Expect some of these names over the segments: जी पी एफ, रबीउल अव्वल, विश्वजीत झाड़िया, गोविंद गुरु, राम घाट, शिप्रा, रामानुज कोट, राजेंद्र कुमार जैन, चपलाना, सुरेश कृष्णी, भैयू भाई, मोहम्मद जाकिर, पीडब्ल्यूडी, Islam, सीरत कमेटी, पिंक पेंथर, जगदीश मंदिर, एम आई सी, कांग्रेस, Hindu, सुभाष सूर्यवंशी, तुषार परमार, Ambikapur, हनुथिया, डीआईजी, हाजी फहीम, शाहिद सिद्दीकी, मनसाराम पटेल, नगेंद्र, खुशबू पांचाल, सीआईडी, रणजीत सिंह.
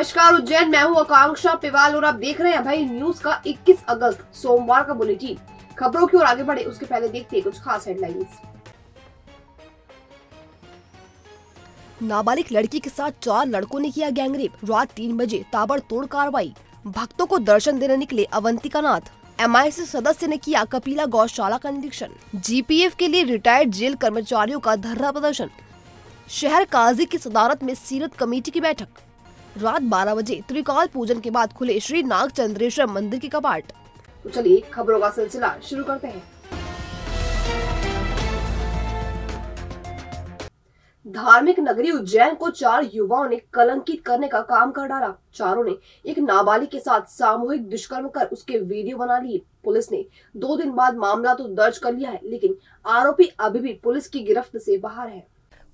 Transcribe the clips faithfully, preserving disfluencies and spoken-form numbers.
नमस्कार उज्जैन, मैं हूं आकांक्षा पिवाल और आप देख रहे हैं अभय न्यूज का इक्कीस अगस्त सोमवार का बुलेटिन। खबरों की ओर आगे बढ़े उसके पहले देखते हैं कुछ खास हेडलाइंस। नाबालिग लड़की के साथ चार लड़कों ने किया गैंगरेप, रात तीन बजे ताबड़तोड़ कार्रवाई। भक्तों को दर्शन देने निकले अवंतिकानाथ, एम आई सी सदस्य ने किया कपिला गौशाला का निरीक्षण। जी पी एफ के लिए रिटायर्ड जेल कर्मचारियों का धरना प्रदर्शन। शहर काजी की सदारत में सीरत कमेटी की बैठक। रात बारह बजे त्रिकाल पूजन के बाद खुले श्री नागचंद्रेश्वर मंदिर के कपाट। तो चलिए खबरों का सिलसिला शुरू करते हैं। धार्मिक नगरी उज्जैन को चार युवाओं ने कलंकित करने का काम कर डाला। चारों ने एक नाबालिग के साथ सामूहिक दुष्कर्म कर उसके वीडियो बना लिए। पुलिस ने दो दिन बाद मामला तो दर्ज कर लिया है, लेकिन आरोपी अभी भी पुलिस की गिरफ्त से बाहर है।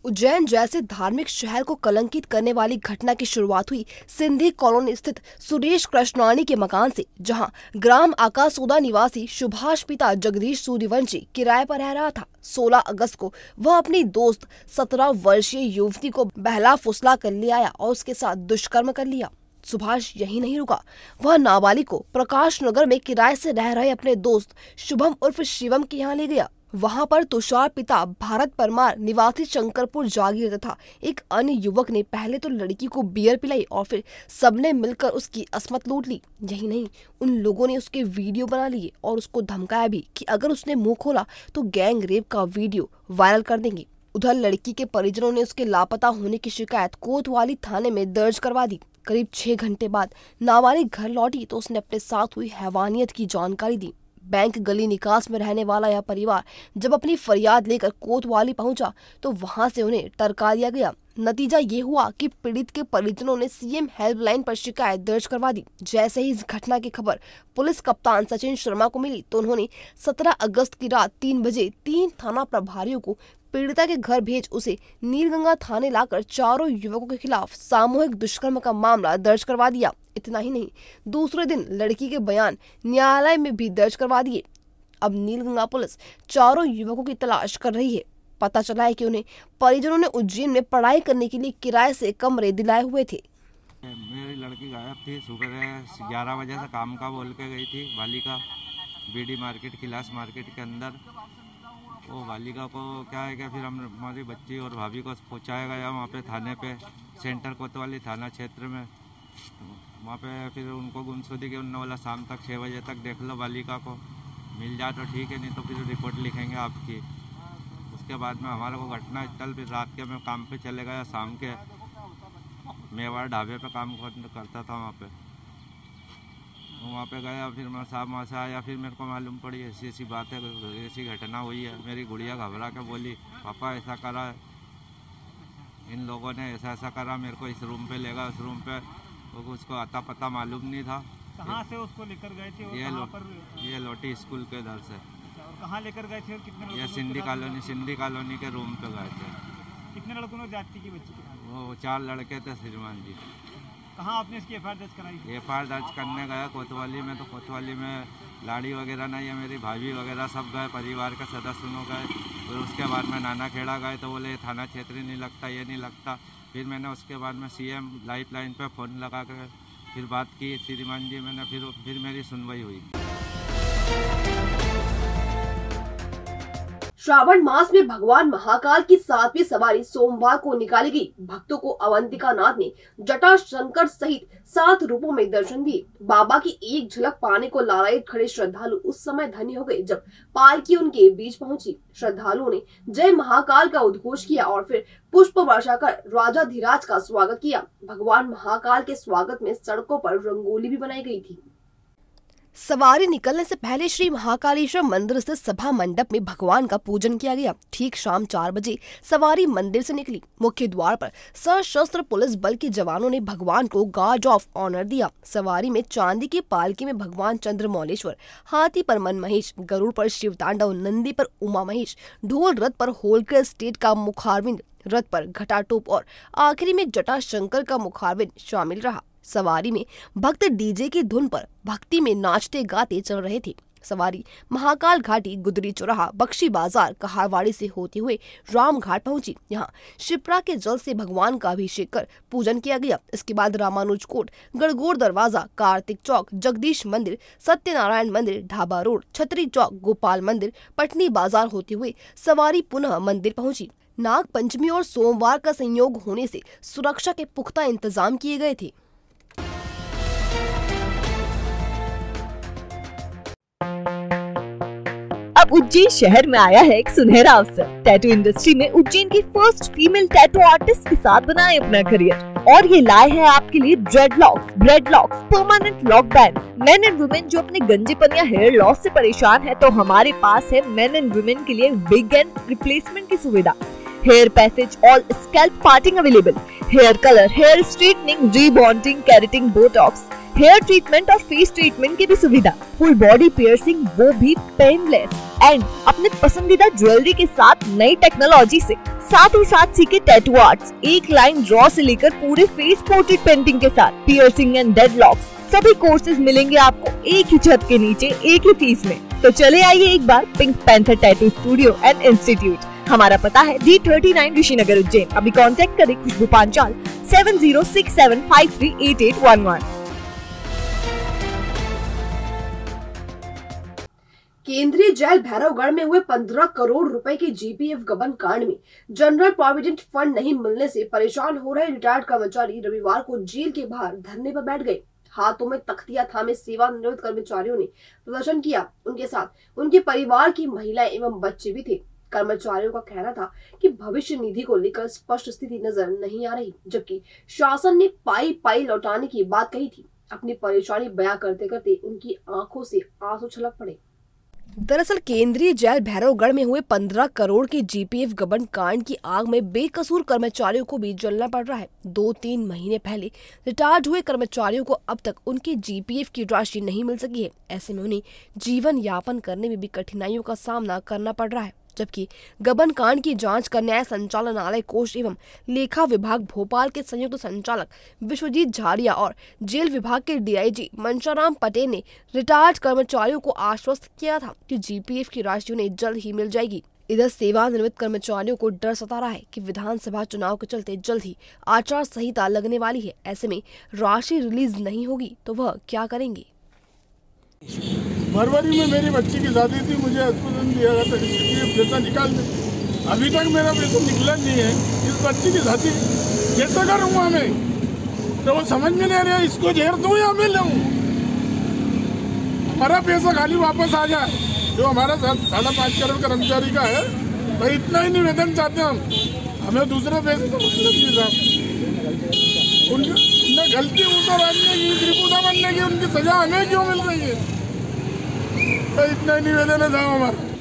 उज्जैन जैसे धार्मिक शहर को कलंकित करने वाली घटना की शुरुआत हुई सिंधी कॉलोनी स्थित सुरेश कृष्णी के मकान से, जहां ग्राम आकासोदा निवासी सुभाष पिता जगदीश सूर्यवंशी किराए पर रह रहा था। सोलह अगस्त को वह अपनी दोस्त सत्रह वर्षीय युवती को बहला फुसला कर ले आया और उसके साथ दुष्कर्म कर लिया। सुभाष यही नहीं रुका, वह नाबालिग को प्रकाश नगर में किराए से रह रहे अपने दोस्त शुभम उर्फ शिवम के यहाँ ले गया। वहां पर तुषार पिता भारत परमार निवासी शंकरपुर जागीर तथा एक अन्य युवक ने पहले तो लड़की को बियर पिलाई और फिर सबने मिलकर उसकी असमत लूट ली। यही नहीं, उन लोगों ने उसके वीडियो बना लिए और उसको धमकाया भी कि अगर उसने मुंह खोला तो गैंग रेप का वीडियो वायरल कर देंगे। उधर लड़की के परिजनों ने उसके लापता होने की शिकायत कोतवाली थाने में दर्ज करवा दी। करीब छह घंटे बाद नाबालिग घर लौटी तो उसने अपने साथ हुई हैवानियत की जानकारी दी। बैंक गली निकास में रहने वाला यह परिवार जब अपनी फरियाद लेकर कोतवाली पहुंचा तो वहां से उन्हें टरका दिया गया। नतीजा ये हुआ कि पीड़ित के परिजनों ने सी एम हेल्पलाइन पर शिकायत दर्ज करवा दी। जैसे ही इस घटना की खबर पुलिस कप्तान सचिन शर्मा को मिली तो उन्होंने सत्रह अगस्त की रात तीन बजे तीन थाना प्रभारियों को पीड़िता के घर भेज उसे नीलगंगा थाने लाकर चारों युवकों के खिलाफ सामूहिक दुष्कर्म का मामला दर्ज करवा दिया। इतना ही नहीं, दूसरे दिन लड़की के बयान न्यायालय में भी दर्ज करवा दिए। अब नीलगंगा पुलिस चारों युवकों की तलाश कर रही है। पता चला है कि उन्हें परिजनों ने उज्जैन में पढ़ाई करने के लिए किराए से कमरे दिलाए हुए थे। मेरी लड़की गायब थी, सुबह ग्यारह बजे से काम का बोल के गई थी। बालिका बीडी मार्केट क्लास मार्केट के अंदर वो बालिका को क्या है क्या फिर हम हमारी बच्ची और भाभी को पहुँचाया गया वहाँ पे थाने पे सेंटर कोतवाली थाना क्षेत्र में। वहाँ पे फिर उनको गुमशुदी के उन्होंने बोला शाम तक छः बजे तक देख लो, बालिका को मिल जाए तो ठीक है, नहीं तो फिर रिपोर्ट लिखेंगे आपकी। उसके बाद में हमारे को घटना स्थल पर रात के मैं काम पे चले गया। शाम के मेवाड़ ढाबे पे काम करता था, वहाँ पे वहाँ पे गया। फिर मैं साहब वहाँ से आया, फिर मेरे को मालूम पड़ी ऐसी ऐसी बातें ऐसी घटना हुई है। मेरी गुड़िया घबरा के बोली पापा ऐसा करा इन लोगों ने, ऐसा ऐसा करा। मेरे को इस रूम पे ले गया, उस रूम पे उसको आता पता मालूम नहीं था कहाँ से उसको लेकर गए थे। ये लो, ये लौटी स्कूल के इधर से। कहाँ लेकर गए थे और कितने लोग? यह सिंधी कॉलोनी सिंधी कॉलोनी के रूम पे गए थे। कितने लड़कों ने जाति की बच्ची? वो चार लड़के थे श्रीमान जी। कहाँ आपने इसकी एफ आई आर दर्ज कराई? एफ आई आर दर्ज करने गया कोतवाली में, तो कोतवाली में लाड़ी वगैरह नहीं है, मेरी भाभी वगैरह सब गए, परिवार का सदस्य लोग गए। फिर उसके बाद में नाना खेड़ा गए तो बोले थाना क्षेत्र नहीं लगता, ये नहीं लगता। फिर मैंने उसके बाद में सी एम लाइफ लाइन पर फ़ोन लगा कर फिर बात की श्रीमान जी मैंने, फिर फिर मेरी सुनवाई हुई। श्रावण मास में भगवान महाकाल की सातवीं सवारी सोमवार को निकालेगी। भक्तों को अवंतिकानाथ ने जटाशंकर सहित सात रूपों में दर्शन दिए। बाबा की एक झलक पाने को लालायित खड़े श्रद्धालु उस समय धन्य हो गए जब पालकी उनके बीच पहुंची। श्रद्धालुओं ने जय महाकाल का उद्घोष किया और फिर पुष्प वर्षा कर राजाधिराज का स्वागत किया। भगवान महाकाल के स्वागत में सड़कों पर रंगोली भी बनाई गयी थी। सवारी निकलने से पहले श्री महाकालेश्वर मंदिर स्थित सभा मंडप में भगवान का पूजन किया गया। ठीक शाम चार बजे सवारी मंदिर से निकली। मुख्य द्वार पर सशस्त्र पुलिस बल के जवानों ने भगवान को गार्ड ऑफ ऑनर दिया। सवारी में चांदी की पालकी में भगवान चंद्रमौलेश्वर, हाथी पर मनमहेश, गरुड़ पर शिव तांडव, नंदी पर उमामहेश, ढोल रथ पर होलकर स्टेट का मुखारविंद, रथ पर घटाटोप और आखिरी में जटाशंकर का मुखारविंद शामिल रहा। सवारी में भक्त डी जे की धुन पर भक्ति में नाचते गाते चल रहे थे। सवारी महाकाल घाटी, गुदरी चौराह, बक्शी बाजार का हरवाड़ी से होते हुए राम घाट पहुंची। यहाँ शिप्रा के जल से भगवान का अभिषेक कर पूजन किया गया। इसके बाद रामानुज कोट, गड़गोर दरवाजा, कार्तिक चौक, जगदीश मंदिर, सत्यनारायण मंदिर, ढाबा रोड, छत्री चौक, गोपाल मंदिर, पटनी बाजार होते हुए सवारी पुनः मंदिर पहुंची। नाग पंचमी और सोमवार का संयोग होने से सुरक्षा के पुख्ता इंतजाम किए गए थे। अब उज्जैन शहर में आया है एक सुनहरा अवसर। टैटू इंडस्ट्री में उज्जैन की फर्स्ट फीमेल टैटू आर्टिस्ट के साथ बनाए अपना करियर। और ये लाए हैं आपके लिए dreadlocks, braidlocks, permanent lock band. Men and women जो अपने गंजेपन या हेयर लॉस से परेशान है, तो हमारे पास है मेन एंड वुमेन के लिए बिग एंड रिप्लेसमेंट की सुविधा। हेयर पैसेज और scalp parting available. Hair colour, hair straightening, rebonding, keratin, Botox, hair treatment और फेस ट्रीटमेंट की भी सुविधा। फुल बॉडी पियर्सिंग, वो भी पेनलेस एंड अपने पसंदीदा ज्वेलरी के साथ नई टेक्नोलॉजी से। साथ ही साथ सीखे टैटू आर्ट्स, एक लाइन ड्रॉ से लेकर पूरे फेस पोर्ट्रेट पेंटिंग के साथ। पियर्सिंग एंड डेडलॉक्स, सभी कोर्सेज मिलेंगे आपको एक ही छत के नीचे, एक ही फीस में। तो चले आइए एक बार पिंक पेंथर tattoo studio and institute. हमारा पता है D thirty nine Rishi Nagar Ujjain. अभी कॉन्टेक्ट करें खुशबू पांचाल seven zero six seven five three eight eight one one. केंद्रीय जेल भैरवगढ़ में हुए पंद्रह करोड़ रुपए के जीपीएफ गबन कांड में जनरल प्रोविडेंट फंड नहीं मिलने से परेशान हो रहे रिटायर्ड कर्मचारी रविवार को जेल के बाहर धरने पर बैठ गए। हाथों में तख्तियां थामे सेवानिवृत्त कर्मचारियों ने प्रदर्शन किया। उनके साथ उनके परिवार की महिलाएं एवं बच्चे भी थे। कर्मचारियों का कहना था कि भविष्य निधि को लेकर स्पष्ट स्थिति नजर नहीं आ रही, जबकि शासन ने पाई पाई लौटाने की बात कही थी। अपनी परेशानी बयां करते करते उनकी आंखों से आंसू छलक पड़े। दरअसल केंद्रीय जेल भैरवगढ़ में हुए पंद्रह करोड़ के जीपीएफ गबन कांड की आग में बेकसूर कर्मचारियों को भी जलना पड़ रहा है। दो तीन महीने पहले रिटायर्ड हुए कर्मचारियों को अब तक उनके जीपीएफ की राशि नहीं मिल सकी है। ऐसे में उन्हें जीवन यापन करने में भी कठिनाइयों का सामना करना पड़ रहा है, जबकि गबन कांड की जांच का न्याय संचालनालय कोष एवं लेखा विभाग भोपाल के संयुक्त संचालक विश्वजीत झाड़िया और जेल विभाग के डीआईजी मनसाराम पटेल ने रिटायर्ड कर्मचारियों को आश्वस्त किया था कि जीपीएफ की राशि उन्हें जल्द ही मिल जाएगी। इधर सेवानिवृत्त कर्मचारियों को डर सता रहा है कि विधानसभा चुनाव के चलते जल्द ही आचार संहिता लगने वाली है। ऐसे में राशि रिलीज नहीं होगी तो वह क्या करेंगे। फरवरी में मेरी बच्ची की शादी थी, मुझे अस्पताल दिया गया था, इसलिए पैसा निकाल दे। अभी तक मेरा पैसा निकला नहीं है। इस बच्ची की शादी कैसे करूँगा मैं, तो वो समझ में नहीं आ रहा। इसको झेर दूँ या मैं लूँ, हमारा पैसा खाली वापस आ जाए। जो हमारा साढ़े पाँच करोड़ कर्मचारी का है भाई, इतना ही निवेदन चाहते हैं हम। हमें दूसरे पैसे का मतलब नहीं साहब। उनका गलती उनका बनने की, त्रिपुरा बनने की, उनकी सजा हमें क्यों मिल रही है, इतना निवेदन है हमारा।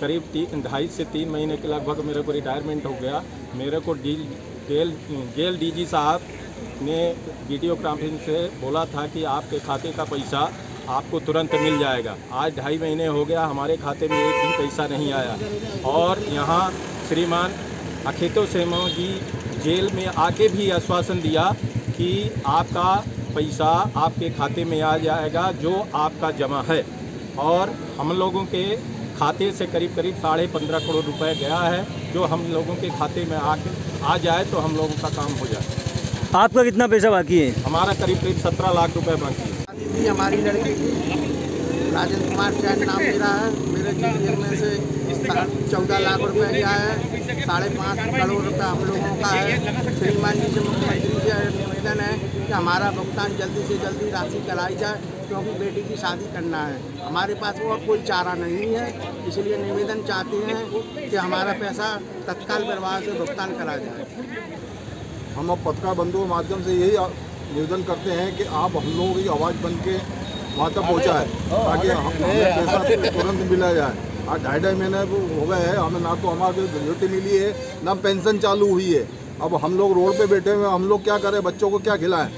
करीब तीन ढाई से तीन महीने के लगभग मेरे को रिटायरमेंट हो गया। मेरे को जेल जेल डीजी साहब ने वीडियो कॉन्फ्रेंस से बोला था कि आपके खाते का पैसा आपको तुरंत मिल जाएगा। आज ढाई महीने हो गया, हमारे खाते में एक भी पैसा नहीं आया। और यहाँ श्रीमान अखेतो सेमो जी जेल में आके भी आश्वासन दिया कि आपका पैसा आपके खाते में आ जाएगा जो आपका जमा है। और हम लोगों के खाते से करीब करीब साढ़े पंद्रह करोड़ रुपए गया है, जो हम लोगों के खाते में आके आ जाए तो हम लोगों का काम हो जाए। आपका कितना पैसा बाकी है? हमारा करीब करीब सत्रह लाख रुपए बाकी है। हमारी लड़की राजेंद्र कुमार जैन नाम मेरा है। मेरे जीवन में से चौदह लाख रुपए गया है। साढ़े पाँच करोड़ रुपए हम लोगों का है। श्रीमान जी से मुख्यमंत्री जी निवेदन है कि हमारा भुगतान जल्दी से जल्दी राशि कराई जाए, क्योंकि बेटी की शादी करना है। हमारे पास और कोई चारा नहीं है, इसलिए निवेदन चाहते हैं कि हमारा पैसा तत्काल प्रभाव से भुगतान करा जाए। हम अब पत्रकार बंधुओं के माध्यम से यही निवेदन करते हैं कि आप हम लोगों की आवाज़ बन के वहाँ तक पहुँचाएँ, ताकि हमें पैसा तुरंत मिला जाए। आज ढाई ढाई महीने हो गए हैं, हमें ना तो हमारी ग्रेच्युटी मिली है, ना पेंशन चालू हुई है। अब हम लोग रोड पर बैठे हुए, हम लोग क्या करें, बच्चों को क्या खिलाएँ।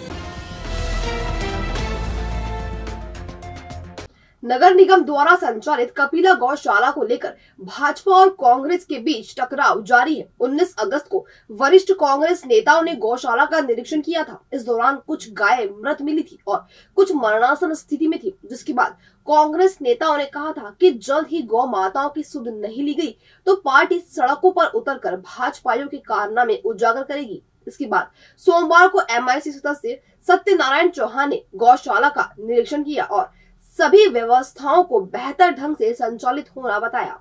नगर निगम द्वारा संचालित कपिला गौशाला को लेकर भाजपा और कांग्रेस के बीच टकराव जारी है। उन्नीस अगस्त को वरिष्ठ कांग्रेस नेताओं ने गौशाला का निरीक्षण किया था। इस दौरान कुछ गायें मृत मिली थी और कुछ मरणासन स्थिति में थी, जिसके बाद कांग्रेस नेताओं ने कहा था कि जल्द ही गौ माताओं की सुध नहीं ली गई तो पार्टी सड़कों पर उतरकर भाजपाइयों के कारनामे उजागर करेगी। इसके बाद सोमवार को एम आई सी सदस्य सत्यनारायण चौहान ने गौशाला का निरीक्षण किया और सभी व्यवस्थाओं को बेहतर ढंग से संचालित होना बताया।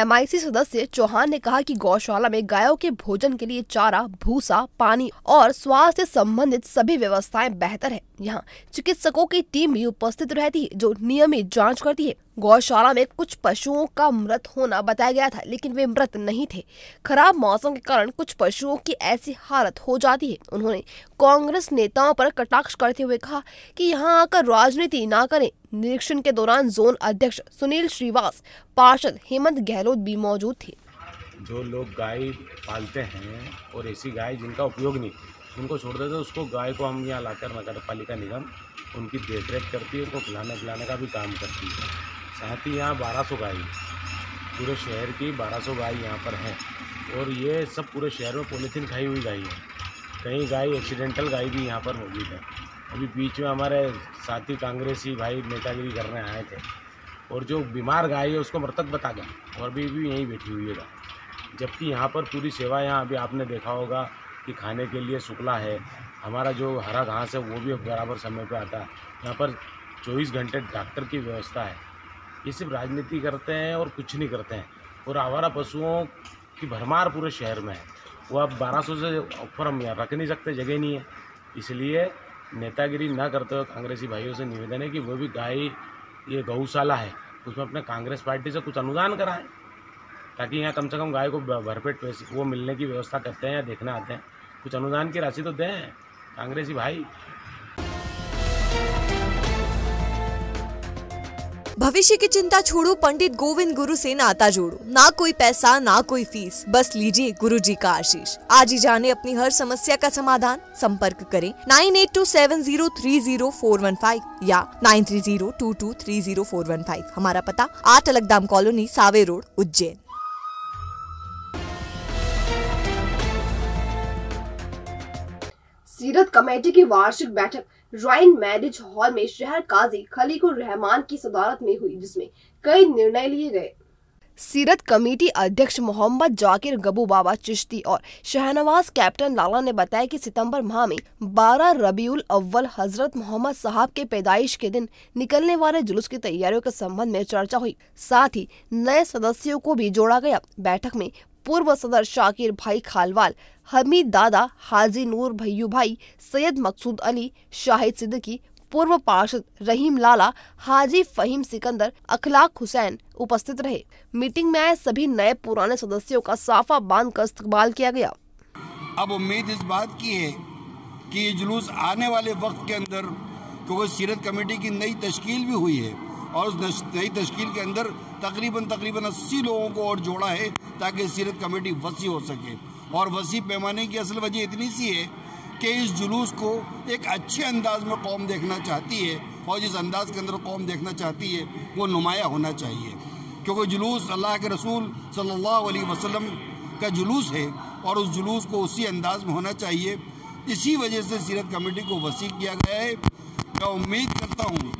एम आई सी सदस्य चौहान ने कहा कि गौशाला में गायों के भोजन के लिए चारा, भूसा, पानी और स्वास्थ्य संबंधित सभी व्यवस्थाएं बेहतर है। यहाँ चिकित्सकों की टीम भी उपस्थित रहती है जो नियमित जांच करती है। गौशाला में कुछ पशुओं का मृत होना बताया गया था, लेकिन वे मृत नहीं थे। खराब मौसम के कारण कुछ पशुओं की ऐसी हालत हो जाती है। उन्होंने कांग्रेस नेताओं पर कटाक्ष करते हुए कहा कि यहाँ आकर राजनीति ना करें। निरीक्षण के दौरान जोन अध्यक्ष सुनील श्रीवास, पार्षद हेमंत गहलोत भी मौजूद थे। जो लोग गाय पालते हैं और ऐसी गाय जिनका उपयोग नहीं, उनको छोड़ देते, उसको गाय को हम यहाँ लाकर नगर पालिका निगम उनकी देखरेख करती है, उनको खिलाने पिलाने का भी काम करती है। साथ ही यहाँ बारह सौ गाय, पूरे शहर की बारह सौ गाय यहाँ पर हैं और ये सब पूरे शहर में पॉलीथीन खाई हुई गाय है। कई गाय एक्सीडेंटल गाय भी यहाँ पर मौजूद है। अभी बीच में हमारे साथी कांग्रेसी भाई नेतागिरी करने आए थे और जो बीमार गाय है उसको मृतक बता गया और अभी भी यहीं बैठी हुई है गाय, जबकि यहाँ पर पूरी सेवा। यहाँ अभी आपने देखा होगा कि खाने के लिए शुक्ला है, हमारा जो हरा घास है वो भी बराबर समय पे आता है। यहाँ पर चौबीस घंटे डॉक्टर की व्यवस्था है। ये सिर्फ राजनीति करते हैं और कुछ नहीं करते हैं। और आवारा पशुओं की भरमार पूरे शहर में है। वो आप बारह सौ से ऊपर हम यहाँ रख नहीं सकते, जगह नहीं है। इसलिए नेतागिरी ना करते हुए कांग्रेसी भाइयों से निवेदन है कि वो भी गाय, ये गौशाला है, उसमें अपने कांग्रेस पार्टी से कुछ अनुदान कराएँ ताकि यहाँ कम से कम गाय को भरपेट वो मिलने की व्यवस्था करते हैं या देखने आते हैं। कुछ अनुदान की राशि तो दें कांग्रेसी भाई। भविष्य की चिंता छोड़ो, पंडित गोविंद गुरु से नाता जोड़ो। ना कोई पैसा ना कोई फीस, बस लीजिए गुरुजी का आशीष। आज ही जाने अपनी हर समस्या का समाधान। संपर्क करें nine eight two seven zero three zero four one five या nine three zero two two three zero four one five. हमारा पता आठ Algadam colony, Save road, Ujjain. सीरत कमेटी की वार्षिक बैठक राइन मैरिज हॉल में शहर काजी खलीकुर रहमान की सदारत में हुई, जिसमें कई निर्णय लिए गए। सीरत कमेटी अध्यक्ष मोहम्मद जाकिर गबू बाबा चिश्ती और शहनवाज कैप्टन लाला ने बताया कि सितंबर माह में बारह रबीउल अव्वल हजरत मोहम्मद साहब के पैदाइश के दिन निकलने वाले जुलूस की तैयारियों के संबंध में चर्चा हुई। साथ ही नए सदस्यों को भी जोड़ा गया। बैठक में पूर्व सदर शाकिर भाई खालवाल, हमीद दादा, हाजी नूर भैयू भाई, सैयद मकसूद अली, शाहिद सिद्दीकी, पूर्व पार्षद रहीम लाला, हाजी फहीम सिकंदर, अखलाक हुसैन उपस्थित रहे। मीटिंग में आए सभी नए पुराने सदस्यों का साफा बांध कर इस्तकबाल किया गया। अब उम्मीद इस बात की है कि जुलूस आने वाले वक्त के अंदर, क्योंकि सीरत कमेटी की नई तश्कील भी हुई है और उस नई तश्कील के अंदर तकरीबन तकरीबन अस्सी लोगों को और जोड़ा है ताकि सीरत कमेटी वसी हो सके। और वसी पैमाने की असल वजह इतनी सी है कि इस जुलूस को एक अच्छे अंदाज में कौम देखना चाहती है और जिस अंदाज के अंदर कौम देखना चाहती है वो नुमाया होना चाहिए, क्योंकि जुलूस अल्लाह के रसूल सल्लल्लाहु अलैहि वसल्लम का जुलूस है और उस जुलूस को उसी अंदाज में होना चाहिए। इसी वजह से सीरत कमेटी को वसी किया गया है। मैं उम्मीद करता हूँ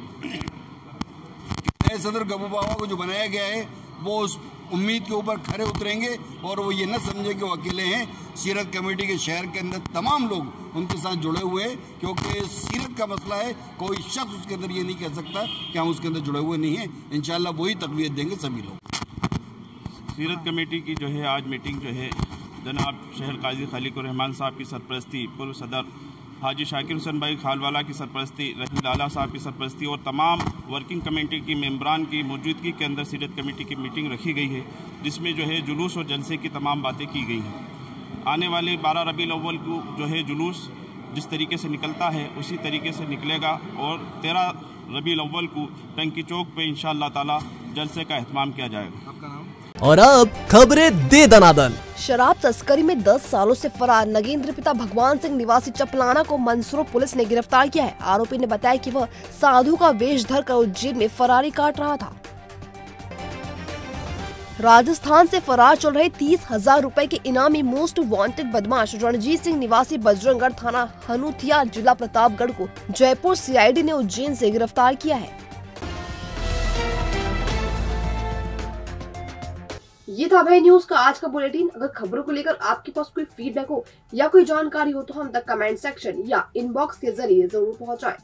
सदर गबू बाबा को जो बनाया गया है वो उस उम्मीद के ऊपर खड़े उतरेंगे और वो ये न समझे कि वो अकेले हैं। सीरत कमेटी के शहर के अंदर तमाम लोग उनके साथ जुड़े हुए हैं, क्योंकि सीरत का मसला है, कोई शख्स उसके अंदर ये नहीं कह सकता कि हम उसके अंदर जुड़े हुए नहीं हैं। इंशाल्लाह वही तकवीयत देंगे सभी लोग। सीरत कमेटी की जो है आज मीटिंग जो है जनाब शहर काजी खलीकुर रहमान साहब की सरपरस्ती, पूर्व सदर हाजी शाकिर हुसैन भाई खालवाला की सरपरस्ती, रही लाला साहब की सरपरस्ती और तमाम वर्किंग कमेटी की मेम्बरान की मौजूदगी के अंदर सीरत कमेटी की मीटिंग रखी गई है, जिसमें जो है जुलूस और जलसे की तमाम बातें की गई हैं। आने वाले बारह रबीउल अव्वल को जो है जुलूस जिस तरीके से निकलता है उसी तरीके से निकलेगा और तेरह रबीउल अव्वल को टंकी चौक पर इंशाअल्लाह ताला जलसे का अहतमाम किया जाएगा। और अब खबरें दे दनादन। शराब तस्करी में दस सालों से फरार नगेंद्र पिता भगवान सिंह निवासी चपलाना को मंसूर पुलिस ने गिरफ्तार किया है। आरोपी ने बताया कि वह साधु का वेश धर कर उज्जैन में फरारी काट रहा था। राजस्थान से फरार चल रहे तीस हजार रूपए के इनामी मोस्ट वांटेड बदमाश रणजीत सिंह निवासी बजरंगगढ़ थाना हनुथिया जिला प्रतापगढ़ को जयपुर सीआईडी ने उज्जैन से गिरफ्तार किया है। ये था अभय न्यूज का आज का बुलेटिन। अगर खबरों को लेकर आपके पास कोई फीडबैक हो या कोई जानकारी हो तो हम तक कमेंट सेक्शन या इनबॉक्स के जरिए जरूर पहुँचाए।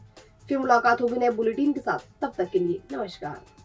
फिर मुलाकात होगी नए बुलेटिन के साथ, तब तक के लिए नमस्कार।